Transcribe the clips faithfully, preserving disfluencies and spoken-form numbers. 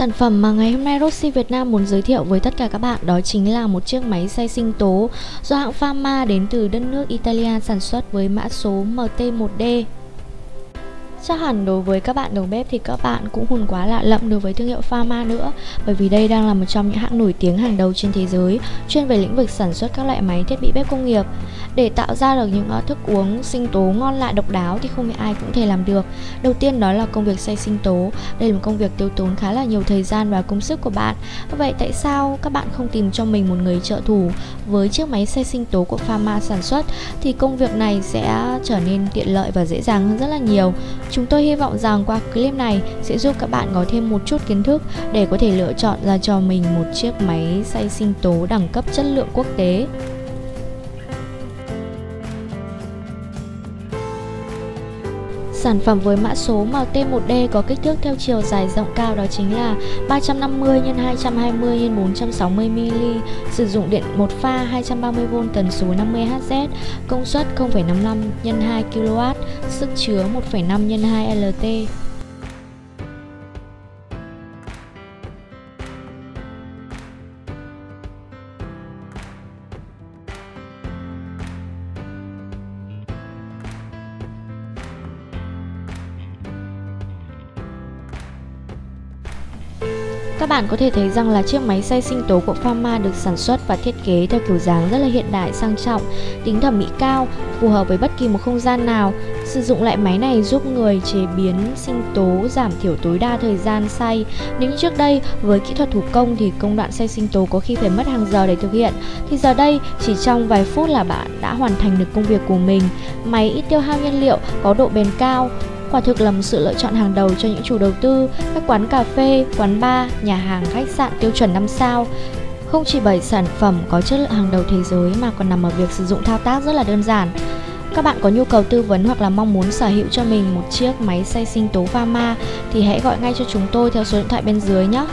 Sản phẩm mà ngày hôm nay Rossy Việt Nam muốn giới thiệu với tất cả các bạn đó chính là một chiếc máy xay sinh tố do hãng Pharma đến từ đất nước Italia sản xuất với mã số M T một D. Chắc hẳn đối với các bạn đầu bếp thì các bạn cũng không quá lạ lẫm đối với thương hiệu Pharma nữa, bởi vì đây đang là một trong những hãng nổi tiếng hàng đầu trên thế giới chuyên về lĩnh vực sản xuất các loại máy thiết bị bếp công nghiệp. Để tạo ra được những thức uống sinh tố ngon lạ độc đáo thì không phải ai cũng thể làm được. Đầu tiên đó là công việc xay sinh tố. Đây là một công việc tiêu tốn khá là nhiều thời gian và công sức của bạn. Vậy tại sao các bạn không tìm cho mình một người trợ thủ? Với chiếc máy xay sinh tố của Pharma sản xuất thì công việc này sẽ trở nên tiện lợi và dễ dàng hơn rất là nhiều. Chúng tôi hy vọng rằng qua clip này sẽ giúp các bạn có thêm một chút kiến thức để có thể lựa chọn ra cho mình một chiếc máy xay sinh tố đẳng cấp chất lượng quốc tế. Sản phẩm với mã số M T một D có kích thước theo chiều dài rộng cao đó chính là ba trăm năm mươi nhân hai trăm hai mươi nhân bốn trăm sáu mươi mi-li-lít, sử dụng điện một pha hai trăm ba mươi vôn tần số năm mươi héc, công suất không phẩy năm mươi lăm nhân hai ki-lô-oát, sức chứa một phẩy năm nhân hai lít. Các bạn có thể thấy rằng là chiếc máy xay sinh tố của Pharma được sản xuất và thiết kế theo kiểu dáng rất là hiện đại, sang trọng, tính thẩm mỹ cao, phù hợp với bất kỳ một không gian nào. Sử dụng loại máy này giúp người chế biến sinh tố giảm thiểu tối đa thời gian xay. Nếu trước đây với kỹ thuật thủ công thì công đoạn xay sinh tố có khi phải mất hàng giờ để thực hiện, thì giờ đây chỉ trong vài phút là bạn đã hoàn thành được công việc của mình. Máy ít tiêu hao nhiên liệu, có độ bền cao. Quả thực là một sự lựa chọn hàng đầu cho những chủ đầu tư, các quán cà phê, quán bar, nhà hàng, khách sạn tiêu chuẩn năm sao. Không chỉ bởi sản phẩm có chất lượng hàng đầu thế giới mà còn nằm ở việc sử dụng thao tác rất là đơn giản. Các bạn có nhu cầu tư vấn hoặc là mong muốn sở hữu cho mình một chiếc máy xay sinh tố Pharma thì hãy gọi ngay cho chúng tôi theo số điện thoại bên dưới nhé.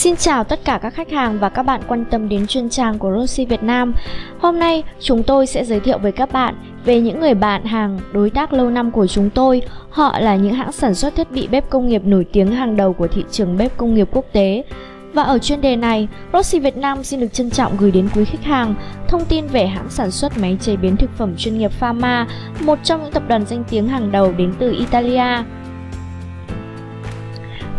Xin chào tất cả các khách hàng và các bạn quan tâm đến chuyên trang của Rossy Việt Nam. Hôm nay chúng tôi sẽ giới thiệu với các bạn về những người bạn hàng đối tác lâu năm của chúng tôi. Họ là những hãng sản xuất thiết bị bếp công nghiệp nổi tiếng hàng đầu của thị trường bếp công nghiệp quốc tế. Và ở chuyên đề này, Rossy Việt Nam xin được trân trọng gửi đến quý khách hàng thông tin về hãng sản xuất máy chế biến thực phẩm chuyên nghiệp Pharma, một trong những tập đoàn danh tiếng hàng đầu đến từ Italia.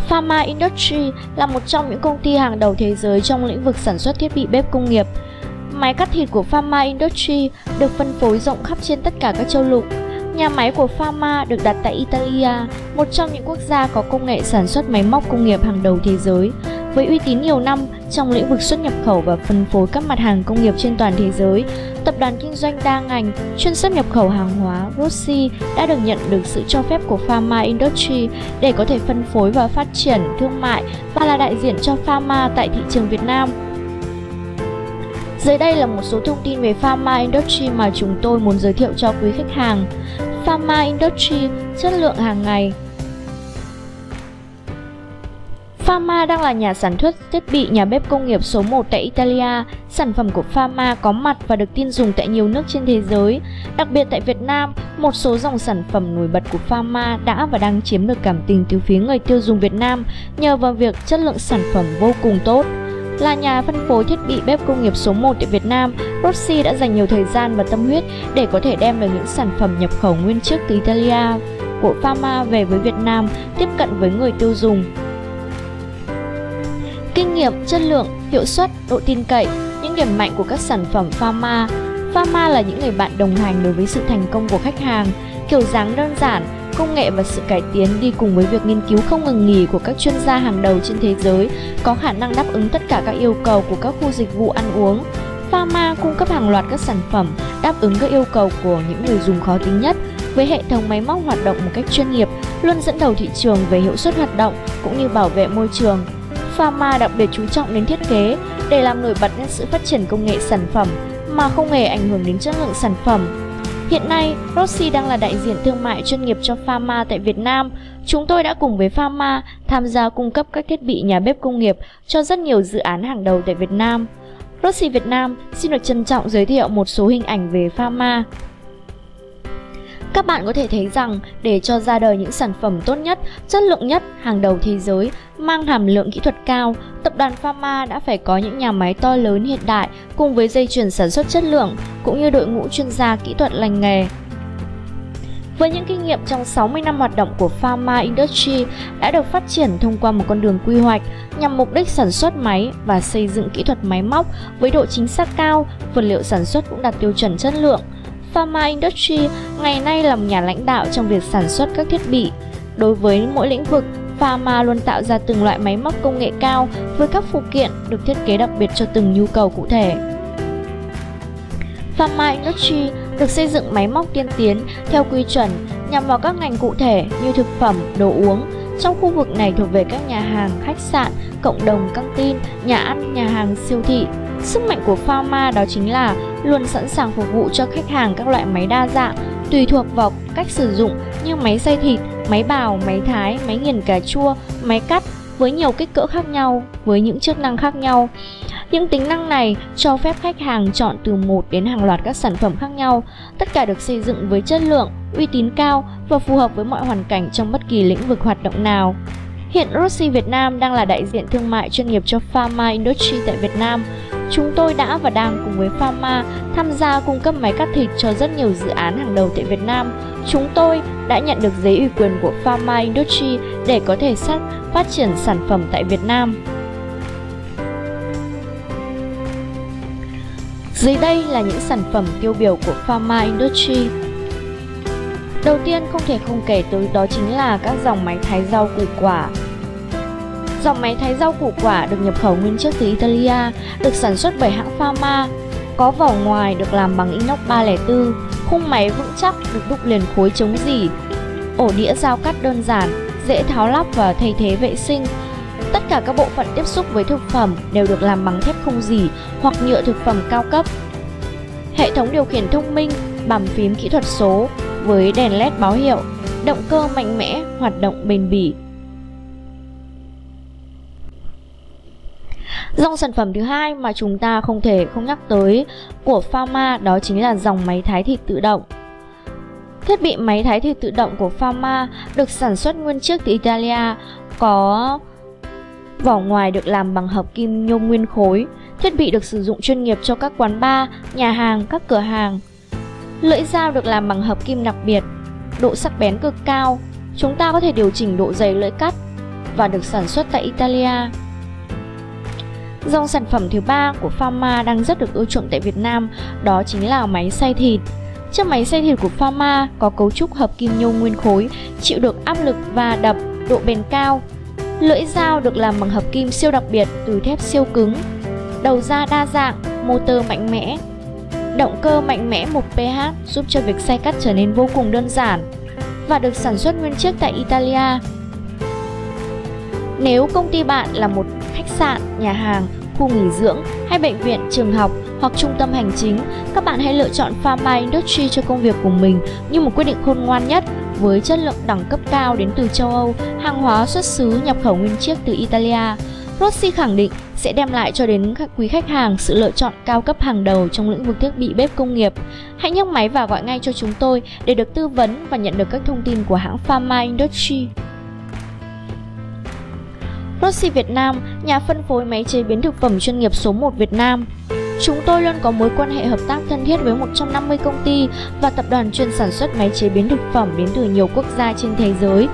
Pharma Industry là một trong những công ty hàng đầu thế giới trong lĩnh vực sản xuất thiết bị bếp công nghiệp. Máy cắt thịt của Pharma Industry được phân phối rộng khắp trên tất cả các châu lục. Nhà máy của Pharma được đặt tại Italia, một trong những quốc gia có công nghệ sản xuất máy móc công nghiệp hàng đầu thế giới, với uy tín nhiều năm trong lĩnh vực xuất nhập khẩu và phân phối các mặt hàng công nghiệp trên toàn thế giới. Tập đoàn kinh doanh đa ngành chuyên xuất nhập khẩu hàng hóa Rossy đã được nhận được sự cho phép của Pharma Industry để có thể phân phối và phát triển thương mại và là đại diện cho Pharma tại thị trường Việt Nam. Dưới đây là một số thông tin về Pharma Industry mà chúng tôi muốn giới thiệu cho quý khách hàng. Pharma Industry, chất lượng hàng ngày. Pharma đang là nhà sản xuất thiết bị nhà bếp công nghiệp số một tại Italia. Sản phẩm của Pharma có mặt và được tin dùng tại nhiều nước trên thế giới. Đặc biệt tại Việt Nam, một số dòng sản phẩm nổi bật của Pharma đã và đang chiếm được cảm tình từ phía người tiêu dùng Việt Nam nhờ vào việc chất lượng sản phẩm vô cùng tốt. Là nhà phân phối thiết bị bếp công nghiệp số một tại Việt Nam, Rossy đã dành nhiều thời gian và tâm huyết để có thể đem được những sản phẩm nhập khẩu nguyên chiếc từ Italia của Pharma về với Việt Nam, tiếp cận với người tiêu dùng. Kinh nghiệm, chất lượng, hiệu suất, độ tin cậy, những điểm mạnh của các sản phẩm Pharma. Pharma là những người bạn đồng hành đối với sự thành công của khách hàng. Kiểu dáng đơn giản, công nghệ và sự cải tiến đi cùng với việc nghiên cứu không ngừng nghỉ của các chuyên gia hàng đầu trên thế giới, có khả năng đáp ứng tất cả các yêu cầu của các khu dịch vụ ăn uống. Pharma cung cấp hàng loạt các sản phẩm đáp ứng các yêu cầu của những người dùng khó tính nhất, với hệ thống máy móc hoạt động một cách chuyên nghiệp, luôn dẫn đầu thị trường về hiệu suất hoạt động cũng như bảo vệ môi trường. Pharma đặc biệt chú trọng đến thiết kế để làm nổi bật lên sự phát triển công nghệ sản phẩm mà không hề ảnh hưởng đến chất lượng sản phẩm. Hiện nay, Rossy đang là đại diện thương mại chuyên nghiệp cho Pharma tại Việt Nam. Chúng tôi đã cùng với Pharma tham gia cung cấp các thiết bị nhà bếp công nghiệp cho rất nhiều dự án hàng đầu tại Việt Nam. Rossy Việt Nam xin được trân trọng giới thiệu một số hình ảnh về Pharma. Các bạn có thể thấy rằng để cho ra đời những sản phẩm tốt nhất, chất lượng nhất, hàng đầu thế giới, mang hàm lượng kỹ thuật cao, tập đoàn Pharma đã phải có những nhà máy to lớn hiện đại cùng với dây chuyền sản xuất chất lượng cũng như đội ngũ chuyên gia kỹ thuật lành nghề. Với những kinh nghiệm trong sáu mươi năm hoạt động của Pharma Industry đã được phát triển thông qua một con đường quy hoạch nhằm mục đích sản xuất máy và xây dựng kỹ thuật máy móc với độ chính xác cao, vật liệu sản xuất cũng đạt tiêu chuẩn chất lượng. Pharma Industry ngày nay là một nhà lãnh đạo trong việc sản xuất các thiết bị. Đối với mỗi lĩnh vực, Pharma luôn tạo ra từng loại máy móc công nghệ cao với các phụ kiện được thiết kế đặc biệt cho từng nhu cầu cụ thể. Pharma Industry được xây dựng máy móc tiên tiến theo quy chuẩn nhằm vào các ngành cụ thể như thực phẩm, đồ uống. Trong khu vực này thuộc về các nhà hàng, khách sạn, cộng đồng, căng tin, nhà ăn, nhà hàng, siêu thị. Sức mạnh của Pharma đó chính là luôn sẵn sàng phục vụ cho khách hàng các loại máy đa dạng, tùy thuộc vào cách sử dụng như máy xay thịt, máy bào, máy thái, máy nghiền cà chua, máy cắt với nhiều kích cỡ khác nhau, với những chức năng khác nhau. Những tính năng này cho phép khách hàng chọn từ một đến hàng loạt các sản phẩm khác nhau, tất cả được xây dựng với chất lượng, uy tín cao và phù hợp với mọi hoàn cảnh trong bất kỳ lĩnh vực hoạt động nào. Hiện Rossy Việt Nam đang là đại diện thương mại chuyên nghiệp cho Pharma Industry tại Việt Nam. Chúng tôi đã và đang cùng với Pharma tham gia cung cấp máy cắt thịt cho rất nhiều dự án hàng đầu tại Việt Nam. Chúng tôi đã nhận được giấy ủy quyền của Pharma Industry để có thể phát triển sản phẩm tại Việt Nam. Dưới đây là những sản phẩm tiêu biểu của Pharma Industry. Đầu tiên không thể không kể tới đó chính là các dòng máy thái rau củ quả. Dòng máy thái rau củ quả được nhập khẩu nguyên chiếc từ Italia, được sản xuất bởi hãng Pharma, có vỏ ngoài được làm bằng inox ba không bốn, khung máy vững chắc được đúc liền khối chống rỉ, ổ đĩa dao cắt đơn giản, dễ tháo lắp và thay thế vệ sinh. Tất cả các bộ phận tiếp xúc với thực phẩm đều được làm bằng thép không rỉ hoặc nhựa thực phẩm cao cấp. Hệ thống điều khiển thông minh, bàn phím kỹ thuật số với đèn led báo hiệu, động cơ mạnh mẽ, hoạt động bền bỉ. Dòng sản phẩm thứ hai mà chúng ta không thể không nhắc tới của Pharma đó chính là dòng máy thái thịt tự động. Thiết bị máy thái thịt tự động của Pharma được sản xuất nguyên chiếc từ Italia, có vỏ ngoài được làm bằng hợp kim nhôm nguyên khối. Thiết bị được sử dụng chuyên nghiệp cho các quán bar, nhà hàng, các cửa hàng. Lưỡi dao được làm bằng hợp kim đặc biệt, độ sắc bén cực cao. Chúng ta có thể điều chỉnh độ dày lưỡi cắt và được sản xuất tại Italia. Dòng sản phẩm thứ ba của Pharma đang rất được ưa chuộng tại Việt Nam, đó chính là máy xay thịt. Chiếc máy xay thịt của Pharma có cấu trúc hợp kim nhôm nguyên khối, chịu được áp lực va đập, độ bền cao. Lưỡi dao được làm bằng hợp kim siêu đặc biệt từ thép siêu cứng. Đầu ra đa dạng, motor mạnh mẽ. Động cơ mạnh mẽ một pê hát giúp cho việc xay cắt trở nên vô cùng đơn giản và được sản xuất nguyên chiếc tại Italia. Nếu công ty bạn là một khách sạn, nhà hàng, khu nghỉ dưỡng hay bệnh viện, trường học hoặc trung tâm hành chính, các bạn hãy lựa chọn Pharma Industry cho công việc của mình như một quyết định khôn ngoan nhất, với chất lượng đẳng cấp cao đến từ châu Âu, hàng hóa xuất xứ nhập khẩu nguyên chiếc từ Italia. Rossy khẳng định sẽ đem lại cho đến các quý khách hàng sự lựa chọn cao cấp hàng đầu trong lĩnh vực thiết bị bếp công nghiệp. Hãy nhấc máy và gọi ngay cho chúng tôi để được tư vấn và nhận được các thông tin của hãng Pharma Industry. Rossy Việt Nam, nhà phân phối máy chế biến thực phẩm chuyên nghiệp số một Việt Nam. Chúng tôi luôn có mối quan hệ hợp tác thân thiết với một trăm năm mươi công ty và tập đoàn chuyên sản xuất máy chế biến thực phẩm đến từ nhiều quốc gia trên thế giới.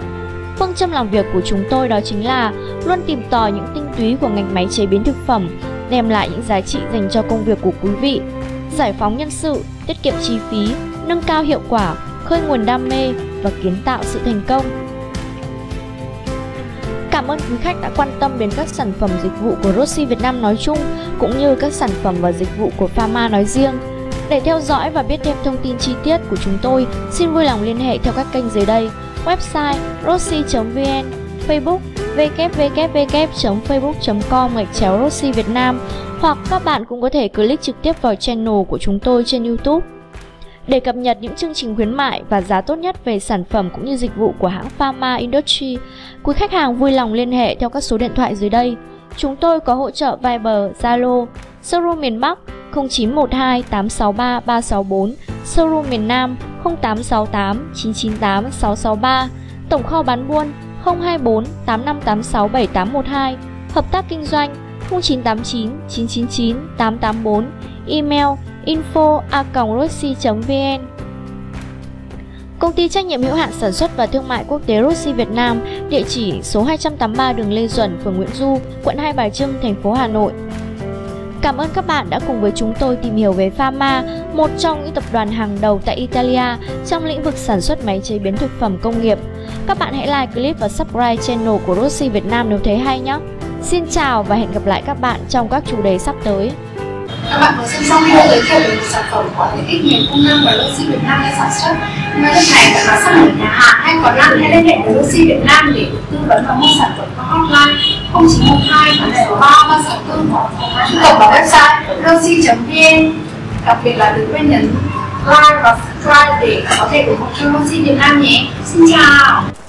Phương châm làm việc của chúng tôi đó chính là luôn tìm tòi những tinh túy của ngành máy chế biến thực phẩm, đem lại những giá trị dành cho công việc của quý vị, giải phóng nhân sự, tiết kiệm chi phí, nâng cao hiệu quả, khơi nguồn đam mê và kiến tạo sự thành công. Cảm ơn quý khách đã quan tâm đến các sản phẩm dịch vụ của Rossy Việt Nam nói chung cũng như các sản phẩm và dịch vụ của Pharma nói riêng. Để theo dõi và biết thêm thông tin chi tiết của chúng tôi, xin vui lòng liên hệ theo các kênh dưới đây: website rossy chấm vn, Facebook w w w chấm facebook chấm com gạch chéo Rossy Việt Nam, hoặc các bạn cũng có thể click trực tiếp vào channel của chúng tôi trên YouTube. Để cập nhật những chương trình khuyến mại và giá tốt nhất về sản phẩm cũng như dịch vụ của hãng Pharma Industry, quý khách hàng vui lòng liên hệ theo các số điện thoại dưới đây. Chúng tôi có hỗ trợ Viber, Zalo, showroom miền Bắc không chín một hai tám sáu ba ba sáu bốn, showroom miền Nam không tám sáu tám chín chín tám sáu sáu ba, tổng kho bán buôn không hai bốn tám năm tám sáu bảy tám một hai, hợp tác kinh doanh không chín tám chín chín chín chín tám tám bốn, email info a còng rossy chấm vn. Công ty trách nhiệm hữu hạn sản xuất và thương mại quốc tế Rossy Việt Nam, địa chỉ số hai trăm tám mươi ba đường Lê Duẩn, phường Nguyễn Du, quận Hai Bà Trưng, thành phố Hà Nội. Cảm ơn các bạn đã cùng với chúng tôi tìm hiểu về Fama, một trong những tập đoàn hàng đầu tại Italia trong lĩnh vực sản xuất máy chế biến thực phẩm công nghiệp. Các bạn hãy like clip và subscribe channel của Rossy Việt Nam nếu thấy hay nhé. Xin chào và hẹn gặp lại các bạn trong các chủ đề sắp tới. Các bạn có xem xong video giới thiệu về một sản phẩm có thể tích nhiều công năng mà Rossy Việt Nam đang sản xuất. Ngay lúc này bạn nào sắp mở nhà hàng hay còn năng hãy liên hệ với Rossy Việt Nam để được tư vấn và mua sản phẩm qua hotline không chín một hai tám sáu ba ba sáu bốn hoặc truy cập vào website rossy chấm vn. Đặc biệt là đừng quên nhấn like và subscribe để có thể ủng hộ cho Rossy Việt Nam nhé. Xin chào.